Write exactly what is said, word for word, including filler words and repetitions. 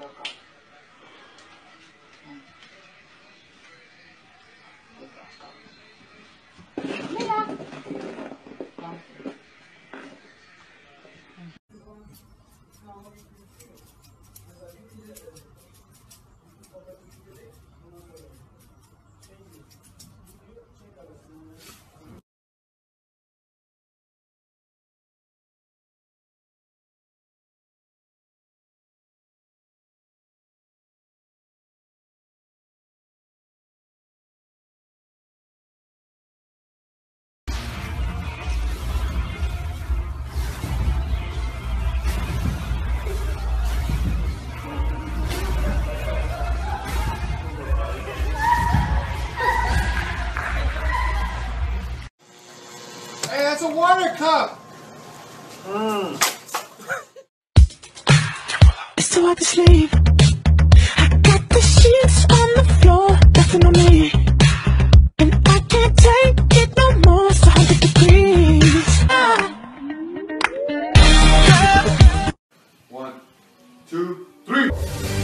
back out. Go back out. Mila! Come. It's a water cup. Mm. It's too hard to sleep. I got the sheets on the floor, nothing on me. And I can't take it no more, it's one hundred degrees. Ah. One, two, three.